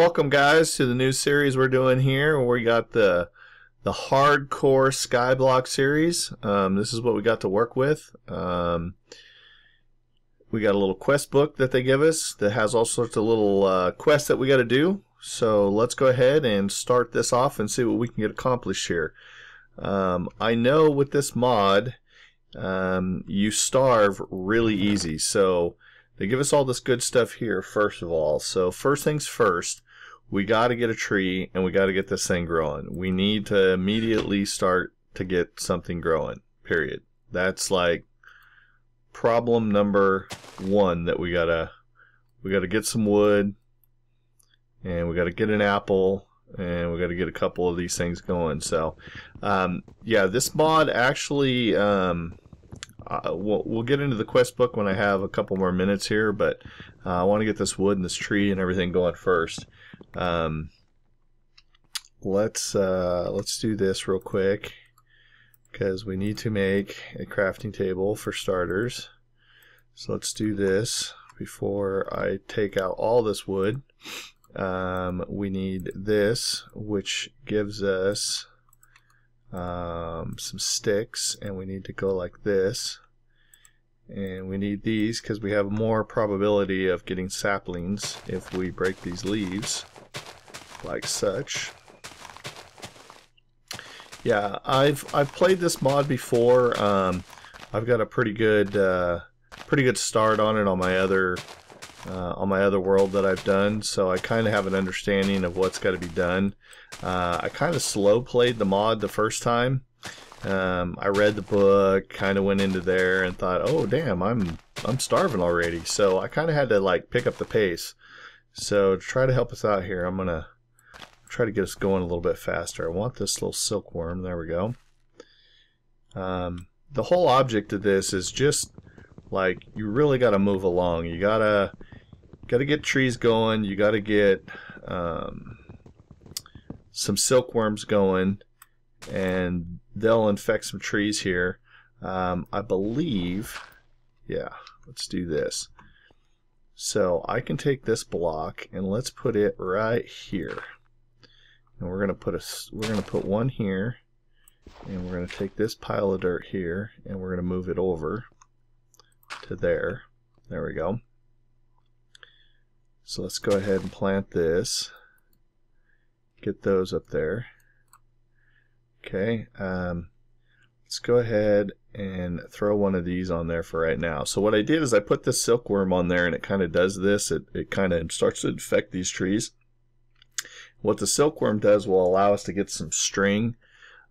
Welcome guys to the new series we're doing here. We got the Hardcore Skyblock series. This is what we got to work with. We got a little quest book that they give us that has all sorts of little quests that we got to do. So let's go ahead and start this off and see what we can get accomplished here. I know with this mod you starve really easy, so they give us all this good stuff here first of all. So first things first, we got to get a tree and we got to get this thing growing. We need to immediately start to get something growing, period. That's like problem number one, that we got to get some wood, and we got to get an apple, and we got to get a couple of these things going. So yeah, this mod actually we'll get into the quest book when I have a couple more minutes here, but I want to get this wood and this tree and everything going first. Let's do this real quick, because we need to make a crafting table for starters. So let's do this before I take out all this wood. We need this, which gives us some sticks, and we need to go like this, and we need these because we have more probability of getting saplings if we break these leaves like such. Yeah, I've played this mod before. I've got a pretty good start on it on my other world that I've done, so I kind of have an understanding of what's got to be done. I kind of slow played the mod the first time. I read the book, kind of went into there and thought, oh damn, I'm starving already, so I kind of had to like pick up the pace. So to try to help us out here, I'm gonna try to get us going a little bit faster. I want this little silkworm, there we go. The whole object of this is just like, you really got to move along. You gotta get trees going, you gotta get some silkworms going, and they'll infect some trees here. I believe, yeah, let's do this. So I can take this block and let's put it right here, and we're gonna put one here, and we're gonna take this pile of dirt here, and we're gonna move it over to there. There we go. So let's go ahead and plant this. Get those up there. Okay, let's go ahead and throw one of these on there for right now. So what I did is I put this silkworm on there, and it kind of does this. It kind of starts to infect these trees. What the silkworm does will allow us to get some string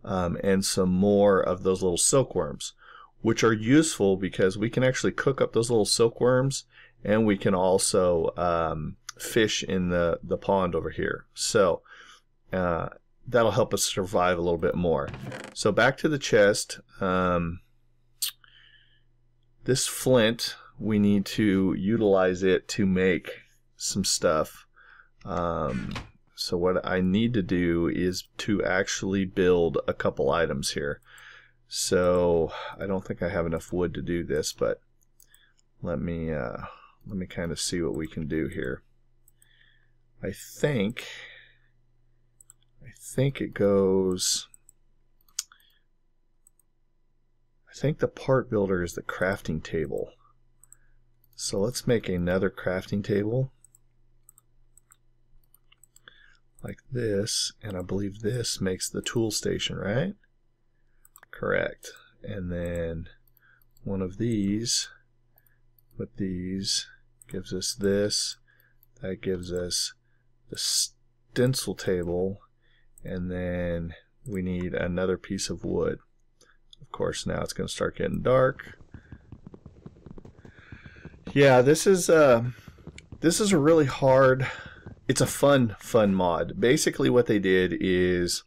and some more of those little silkworms, which are useful because we can actually cook up those little silkworms, and we can also fish in the pond over here. So that'll help us survive a little bit more. So back to the chest. This flint, we need to utilize it to make some stuff. So what I need to do is to actually build a couple items here. So I don't think I have enough wood to do this, but let me kind of see what we can do here. I think it goes, I think the part builder is the crafting table. So let's make another crafting table like this, and I believe this makes the tool station, right? Correct. And then one of these with these gives us this. That gives us the stencil table, and then we need another piece of wood. Of course, now it's going to start getting dark. Yeah, this is a really hard, it's a fun mod. Basically what they did is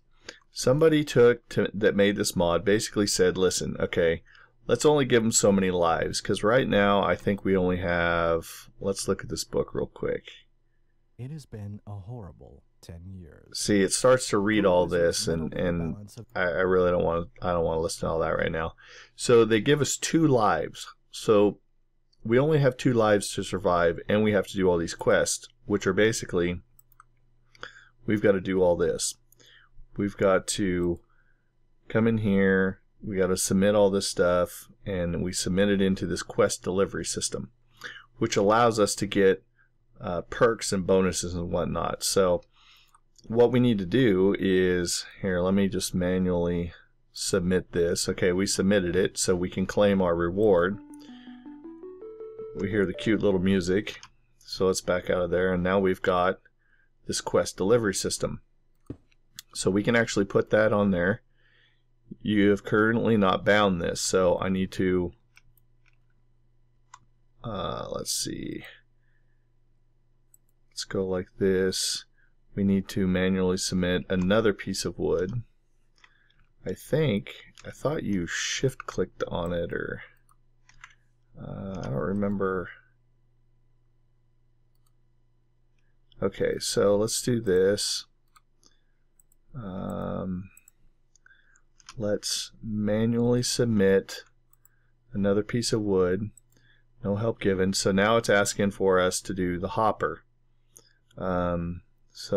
somebody that made this mod basically said, listen, okay, let's only give them so many lives, because right now I think we only have, let's look at this book real quick. It has been a horrible 10 years. See, it starts to read all this, and I really don't want to listen to all that right now. So they give us 2 lives. So we only have 2 lives to survive, and we have to do all these quests, which are basically we've got to do all this. We've got to come in here, we got to submit all this stuff, and we submit it into this quest delivery system, which allows us to get perks and bonuses and whatnot. So what we need to do is, here, let me just manually submit this. Okay, we submitted it, so we can claim our reward. We hear the cute little music, so let's back out of there, and now we've got this quest delivery system. So we can actually put that on there. You have currently not bound this, so I need to, let's see, let's go like this. We need to manually submit another piece of wood. I thought you shift clicked on it, or I don't remember. Okay, so let's do this. Let's manually submit another piece of wood. No help given. So now it's asking for us to do the hopper. So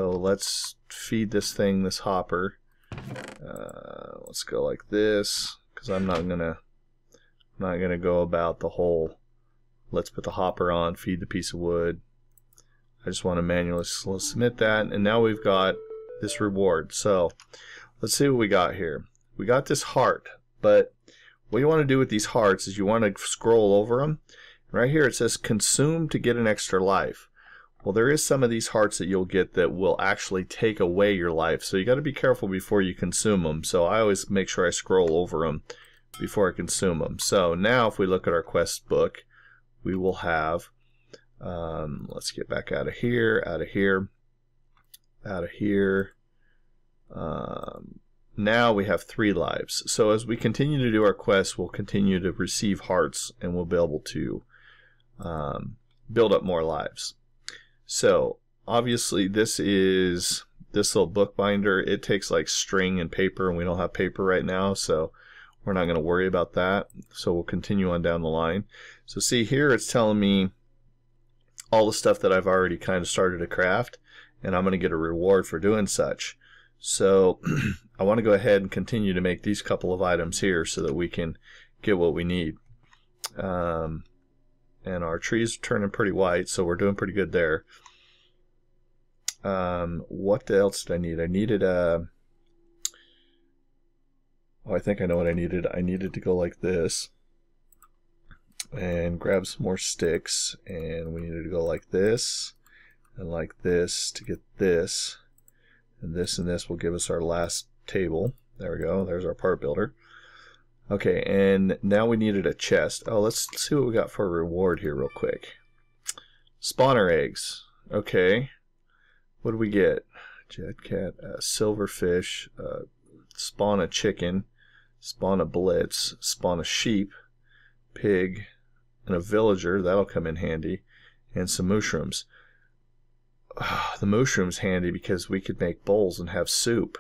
let's feed this thing this hopper. Let's go like this, because I'm not gonna go about the whole let's put the hopper on, feed the piece of wood. I just want to manually submit that, and now we've got this reward. So let's see what we got here. We got this heart, but what you want to do with these hearts is you want to scroll over them. Right here it says consume to get an extra life. Well, there is some of these hearts that you'll get that will actually take away your life, so you got to be careful before you consume them. So I always make sure I scroll over them before I consume them. So now if we look at our quest book, we will have, let's get back out of here, now we have 3 lives. So as we continue to do our quests, we'll continue to receive hearts, and we'll be able to build up more lives. So obviously this is this little book binder. It takes like string and paper, and we don't have paper right now, so we're not going to worry about that. So we'll continue on down the line. So see here, it's telling me all the stuff that I've already kind of started to craft, and I'm going to get a reward for doing such. So I want to go ahead and continue to make these couple of items here so that we can get what we need. And our trees are turning pretty white, so we're doing pretty good there. What else did I need? I needed a... Oh, I think I know what I needed. I needed to go like this and grab some more sticks, and we needed to go like this and like this to get this, and this and this will give us our last table. There we go. There's our part builder. Okay, and now we needed a chest. Oh, let's see what we got for a reward here real quick. Spawner eggs. Okay. What do we get? Jet cat, silverfish, spawn a chicken, spawn a blitz, spawn a sheep, pig, and a villager. That'll come in handy. And some mushrooms. The mushrooms handy because we could make bowls and have soup.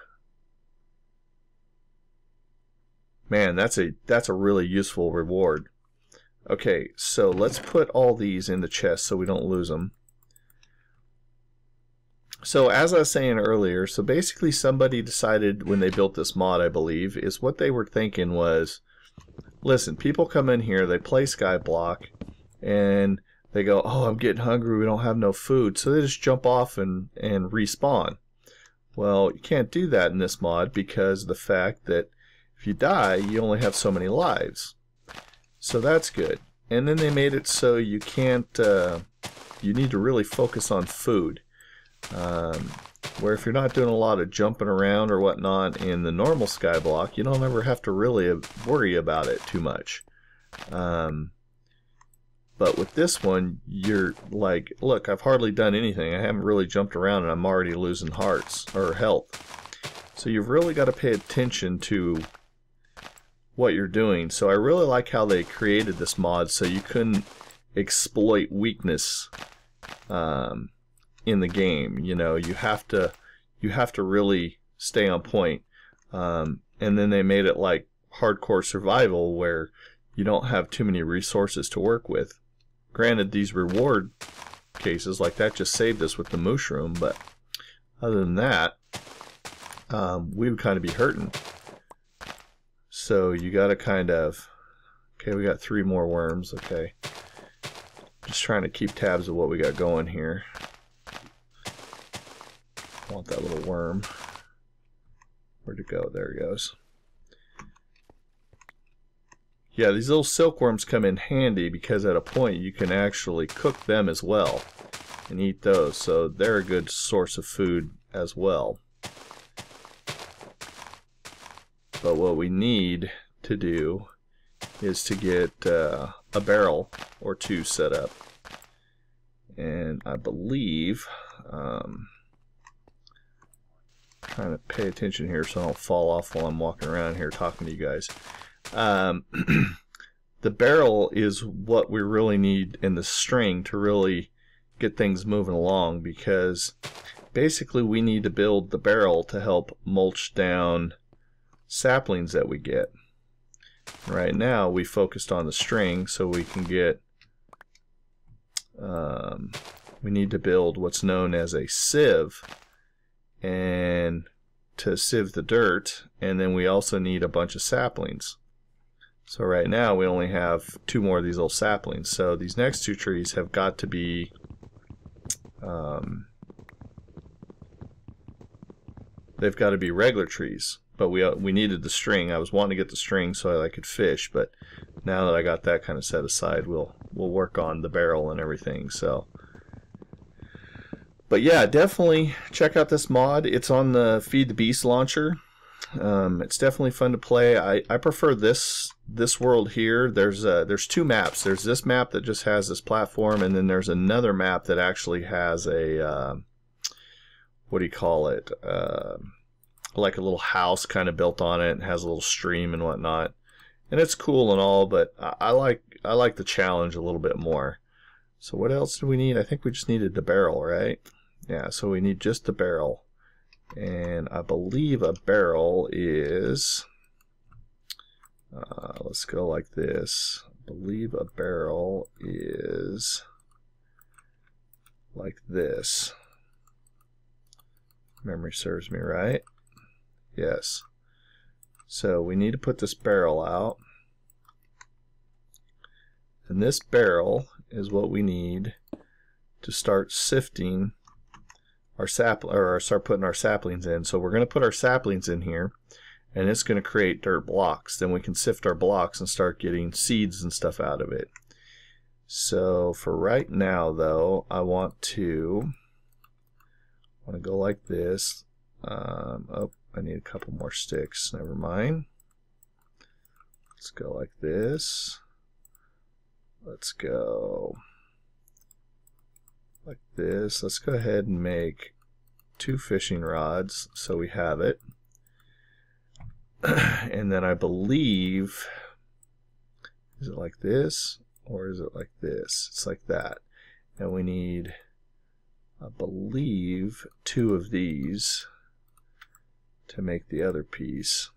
Man, that's a really useful reward. Okay, so let's put all these in the chest so we don't lose them. So as I was saying earlier, so basically somebody decided when they built this mod, I believe, is what they were thinking was, listen, people come in here, they play Skyblock, and they go, oh, I'm getting hungry, we don't have no food. So they just jump off and respawn. Well, you can't do that in this mod because of the fact that if you die, you only have so many lives. So that's good. And then they made it so you can't, you need to really focus on food. Where if you're not doing a lot of jumping around or whatnot in the normal Skyblock, you don't ever have to really worry about it too much. But with this one, you're like, look, I've hardly done anything. I haven't really jumped around and I'm already losing hearts or health. So you've really got to pay attention to what you're doing. So I really like how they created this mod so you couldn't exploit weakness in the game. You know, you have to really stay on point. And then they made it like hardcore survival where you don't have too many resources to work with. Granted, these reward cases like that just saved us with the mushroom, but Other than that, we would kind of be hurting. So you got to kind of... Okay, we got 3 more worms. Okay. Just trying to keep tabs of what we got going here. I want that little worm. Where'd it go? There it goes. Yeah, these little silkworms come in handy because at a point you can actually cook them as well and eat those. So they're a good source of food as well. But what we need to do is to get a barrel or 2 set up. And I believe... trying to pay attention here so I don't fall off while I'm walking around here talking to you guys. The barrel is what we really need in the string to really get things moving along, because basically we need to build the barrel to help mulch down saplings that we get. Right now we focused on the string, so we can get we need to build what's known as a sieve and to sieve the dirt, and then we also need a bunch of saplings. So right now we only have 2 more of these little saplings, so these next 2 trees have got to be they've got to be regular trees, but we needed the string. I was wanting to get the string so I could fish, but now that I got that kind of set aside, we'll work on the barrel and everything. So but yeah, definitely check out this mod. It's on the Feed the Beast launcher. It's definitely fun to play. I prefer this world here. There's 2 maps. There's this map that just has this platform, and then there's another map that actually has a what do you call it? Like a little house kind of built on it, and has a little stream and whatnot. And it's cool and all, but I like the challenge a little bit more. So what else do we need? I think we just needed the barrel, right? Yeah, so we need just the barrel. And I believe a barrel is, let's go like this. I believe a barrel is like this. Memory serves me right. Yes. So we need to put this barrel out. And this barrel is what we need to start sifting start putting our saplings in. So we're going to put our saplings in here, and it's going to create dirt blocks. Then we can sift our blocks and start getting seeds and stuff out of it. So for right now though, I want to go like this. Oh, I need a couple more sticks. Never mind. Let's go like this. Let's go like this. Let's go ahead and make 2 fishing rods so we have it. And then I believe, is it like this or is it like this? It's like that. And we need, I believe, 2 of these to make the other piece,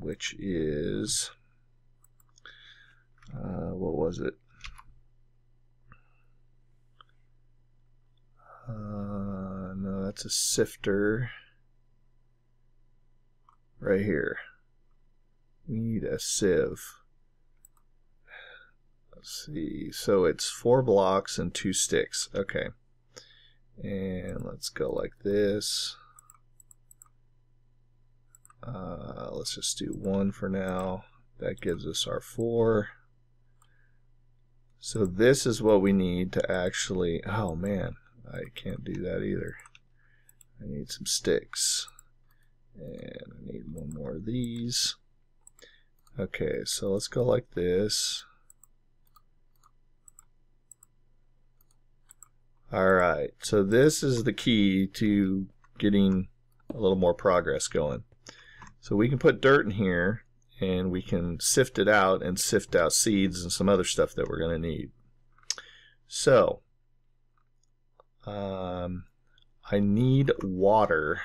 which is what was it? No, that's a sifter. Right here. We need a sieve. Let's see. So it's 4 blocks and 2 sticks. Okay. And let's go like this. Let's just do 1 for now. That gives us our 4. So this is what we need to actually... Oh man, I can't do that either. I need some sticks. And I need 1 more of these. Okay, so let's go like this. Alright, so this is the key to getting a little more progress going. So we can put dirt in here, and we can sift it out and sift out seeds and some other stuff that we're going to need. So I need water.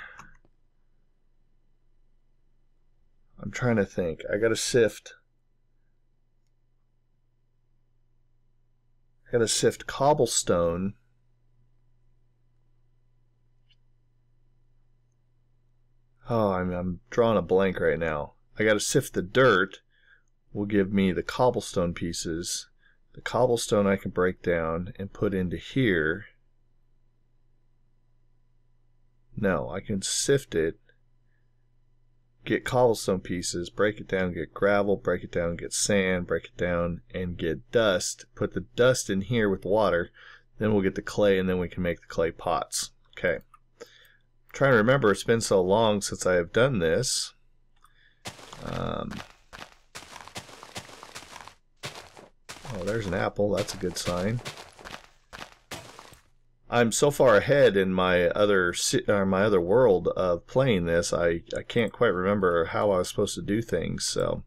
I'm trying to think. I gotta sift cobblestone Oh, I'm drawing a blank right now. I gotta sift the dirt, will give me the cobblestone pieces. The cobblestone I can break down and put into here. No, I can sift it, get cobblestone pieces, break it down, get gravel, break it down, get sand, break it down, and get dust. Put the dust in here with water, then we'll get the clay, and then we can make the clay pots. Okay. I'm trying to remember, it's been so long since I have done this. Oh, there's an apple. That's a good sign. I'm so far ahead in my other world of playing this, I can't quite remember how I was supposed to do things. So,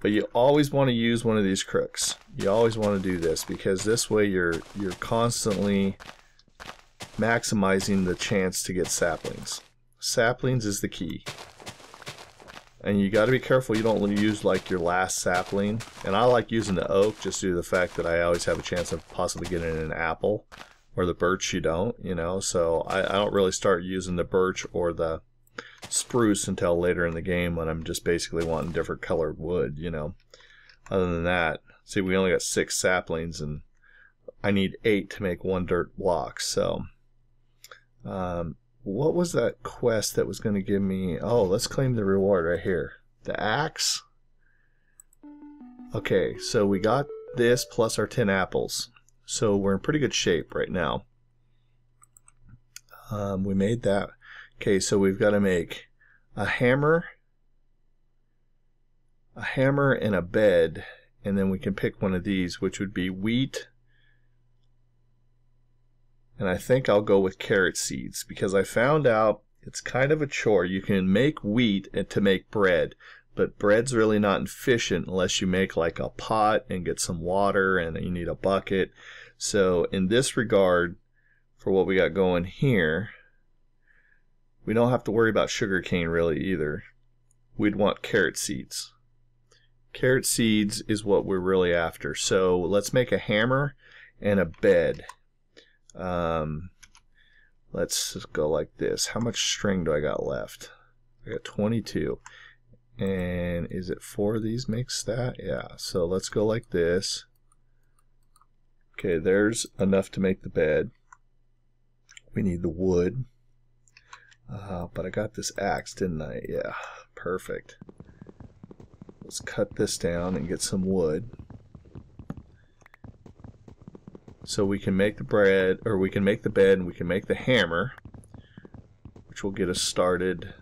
but you always want to use one of these crooks. You always want to do this because this way you're constantly maximizing the chance to get saplings. Saplings is the key. And you got to be careful you don't use like your last sapling. And I like using the oak just due to the fact that I always have a chance of possibly getting an apple, or the birch you don't, you know. So I don't really start using the birch or the spruce until later in the game when I'm just basically wanting different colored wood, you know. Other than that, see, we only got 6 saplings and I need 8 to make 1 dirt block. So what was that quest that was going to give me? Oh, let's claim the reward right here. The axe. Okay, so we got this plus our 10 apples. So we're in pretty good shape right now. We made that. Okay, so we've got to make a hammer and a bed. And then we can pick one of these, which would be wheat. And I think I'll go with carrot seeds because I found out it's kind of a chore. You can make wheat and to make bread, but bread's really not efficient unless you make like a pot and get some water and you need a bucket. So in this regard, for what we got going here, we don't have to worry about sugarcane really either. We'd want carrot seeds. Carrot seeds is what we're really after. So let's make a hammer and a bed. Let's just go like this. How much string do I got left? I got 22. And is it 4 of these makes that? Yeah. So let's go like this. Okay, there's enough to make the bed. We need the wood. But I got this axe, didn't I? Yeah. Perfect. Let's cut this down and get some wood. So we can make the bread, or we can make the bed, and we can make the hammer, which will get us started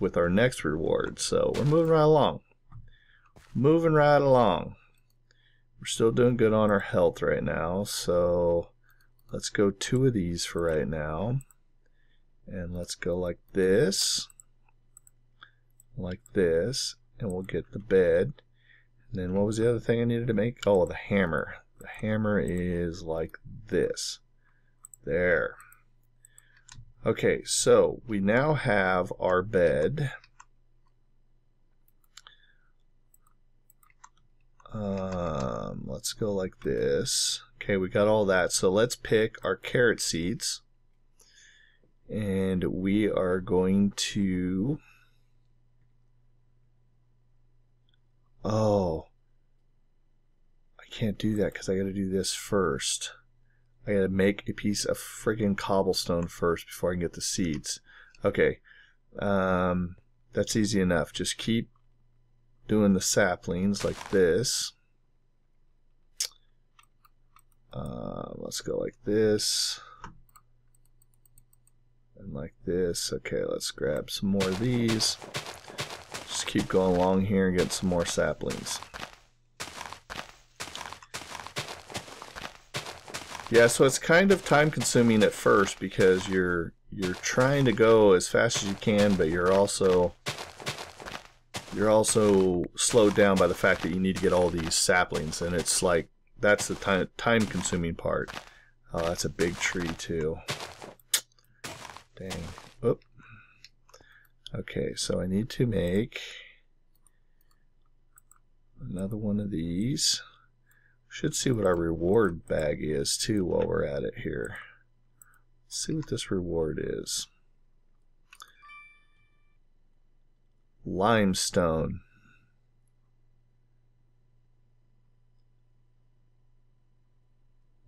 with our next reward. So we're moving right along. Moving right along. We're still doing good on our health right now, so let's go 2 of these for right now. And let's go like this. Like this. And we'll get the bed. And then what was the other thing I needed to make? Oh, the hammer. The hammer is like this. There. Okay, so we now have our bed. Let's go like this. Okay, we got all that. So let's pick our carrot seeds. And we are going to... Oh... can't do that because I gotta do this first. I gotta make a piece of friggin' cobblestone first before I can get the seeds. Okay, that's easy enough. Just keep doing the saplings like this. Let's go like this and like this. Okay, let's grab some more of these. Just keep going along here and get some more saplings. Yeah, so it's kind of time-consuming at first because you're trying to go as fast as you can, but you're also slowed down by the fact that you need to get all these saplings, and it's like that's the time-consuming part. Oh, that's a big tree too. Dang. Oop. Okay, so I need to make another one of these. Should see what our reward bag is too while we're at it here. Let's see what this reward is. limestone.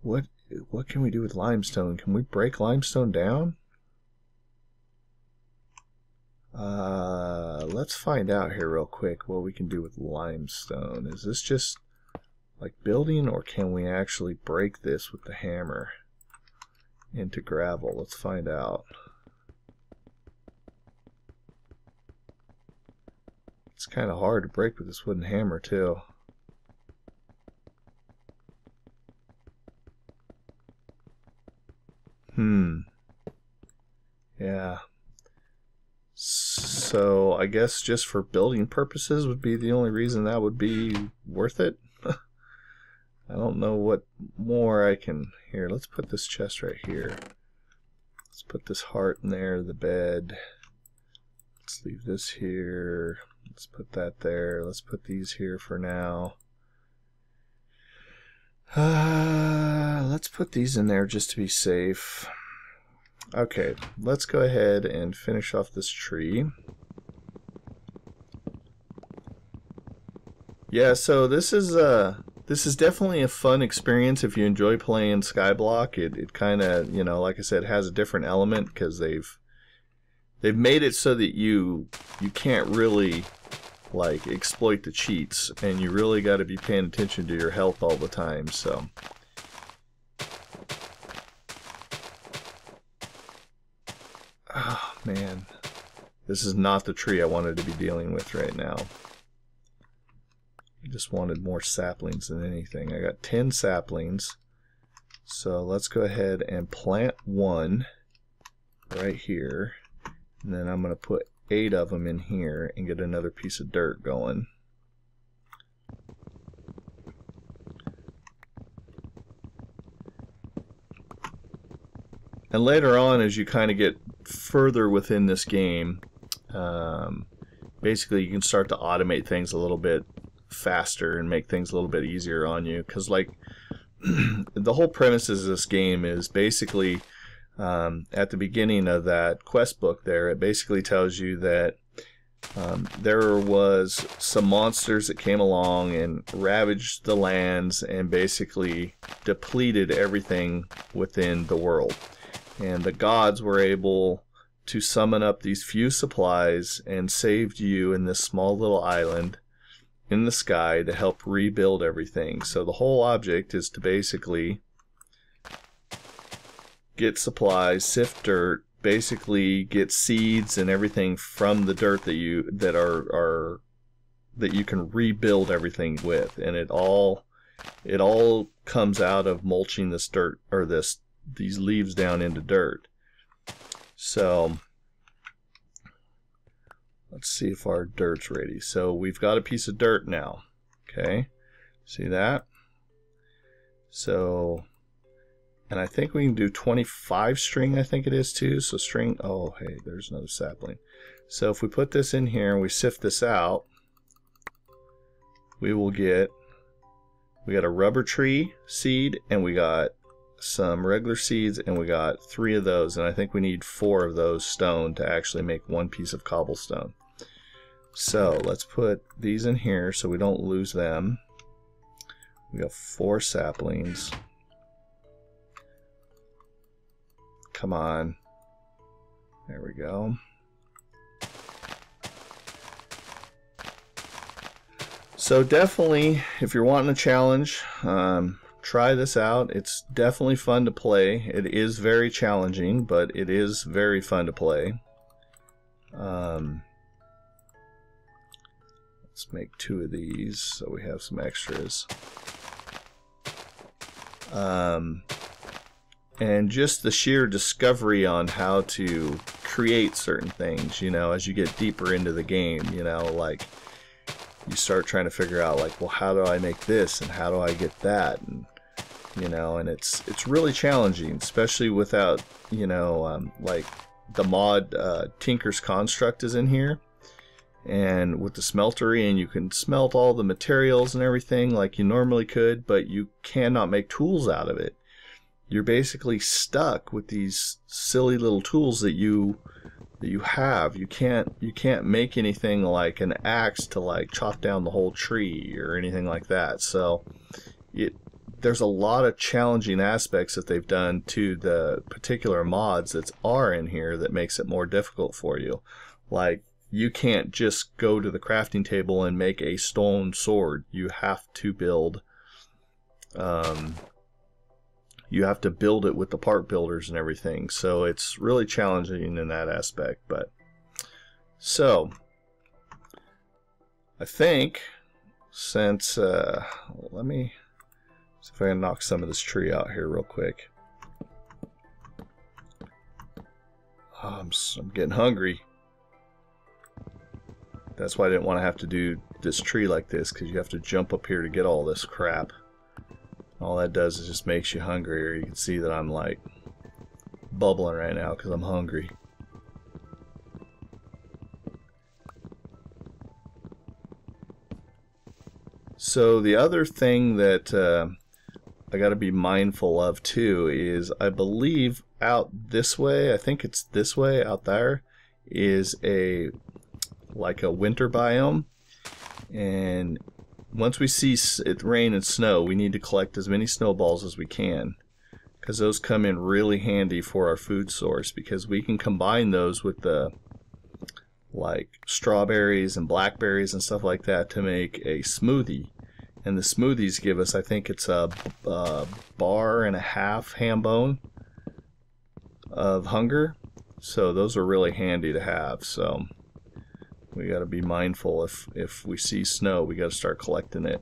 What can we do with limestone? Can we break limestone down? Let's find out here real quick what we can do with limestone. Is this just like building, or can we actually break this with the hammer into gravel? Let's find out. It's kind of hard to break with this wooden hammer too. Yeah. So I guess just for building purposes would be the only reason that would be worth it. I don't know what more I can... Here, let's put this chest right here. Let's put this heart in there, the bed. Let's leave this here. Let's put that there. Let's put these here for now. Let's put these in there just to be safe. Okay, let's go ahead and finish off this tree. Yeah, so this is definitely a fun experience if you enjoy playing Skyblock. It kind of, you know, like I said, has a different element because they've made it so that you can't really like exploit the cheats, and you really got to be paying attention to your health all the time. So oh man, this is not the tree I wanted to be dealing with right now. I just wanted more saplings than anything. I got 10 saplings, so let's go ahead and plant one right here, and then I'm gonna put 8 of them in here and get another piece of dirt going. And later on, as you kind of get further within this game, basically you can start to automate things a little bit faster and make things a little bit easier on you, because like the whole premise of this game is basically, at the beginning of that quest book there, it basically tells you that there was some monsters that came along and ravaged the lands and basically depleted everything within the world. And the gods were able to summon up these few supplies and saved you in this small little island in the sky to help rebuild everything. So the whole object is to basically get supplies, sift dirt, basically get seeds and everything from the dirt that you can rebuild everything with, and it all comes out of mulching this dirt, or these leaves down into dirt. So let's see if our dirt's ready. So we've got a piece of dirt now. Okay, see that? So, and I think we can do 25 string, I think it is too. So string, oh hey, there's another sapling. So if we put this in here and we sift this out, we got a rubber tree seed, and we got some regular seeds, and we got 3 of those, and I think we need 4 of those stone to actually make one piece of cobblestone. So let's put these in here so we don't lose them. We got 4 saplings. Come on. There we go. So definitely, if you're wanting a challenge, try this out. It's definitely fun to play. It is very challenging, but it is very fun to play. Let's make 2 of these so we have some extras. And just the sheer discovery on how to create certain things, you know, as you get deeper into the game, you know, like you start trying to figure out like, well, how do I make this and how do I get that? And, you know, and it's really challenging, especially without, you know, like the mod Tinker's Construct is in here, and with the smeltery, and you can smelt all the materials and everything like you normally could, but you cannot make tools out of it. You're basically stuck with these silly little tools that you that you have. You can't make anything like an axe to like chop down the whole tree or anything like that. So there's a lot of challenging aspects that they've done to the particular mods that are in here that makes it more difficult for you. Like, you can't just go to the crafting table and make a stone sword. You have to build build it with the part builders and everything, so it's really challenging in that aspect. But so I think, since let me see if I can knock some of this tree out here real quick. Oh, I'm getting hungry. That's why I didn't want to have to do this tree like this, because you have to jump up here to get all this crap. All that does is just makes you hungrier. You can see that I'm like bubbling right now because I'm hungry. So the other thing that I got to be mindful of too is, I believe out this way, I think it's this way out there, is a like a winter biome, and once we see it rain and snow, we need to collect as many snowballs as we can, because those come in really handy for our food source, because we can combine those with the like strawberries and blackberries and stuff like that to make a smoothie. And the smoothies give us, I think it's a bar and a half ham bone of hunger, so those are really handy to have. So we got to be mindful, if we see snow, we got to start collecting it.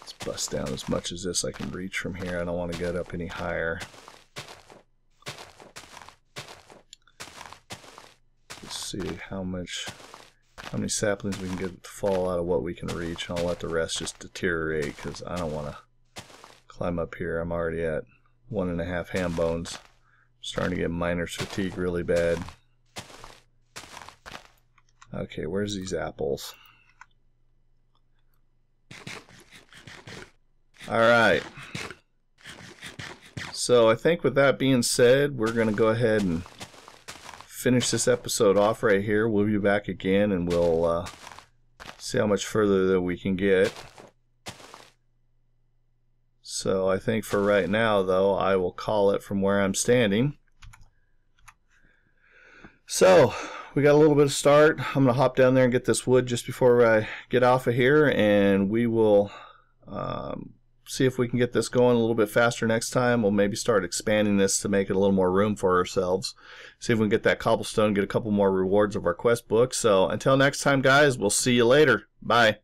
Let's bust down as much as this I can reach from here. I don't want to get up any higher. Let's see how many saplings we can get to fall out of what we can reach. I'll let the rest just deteriorate, because I don't want to climb up here. I'm already at 1.5 ham bones. Starting to get miner's fatigue really bad. Okay, where's these apples? Alright. So I think with that being said, we're going to go ahead and finish this episode off right here. We'll be back again and we'll see how much further that we can get. So I think for right now, though, I will call it from where I'm standing. So we got a little bit of start. I'm going to hop down there and get this wood just before I get off of here, and we will see if we can get this going a little bit faster next time. We'll maybe start expanding this to make it a little more room for ourselves. See if we can get that cobblestone, get a couple more rewards of our quest book. So until next time, guys, we'll see you later. Bye.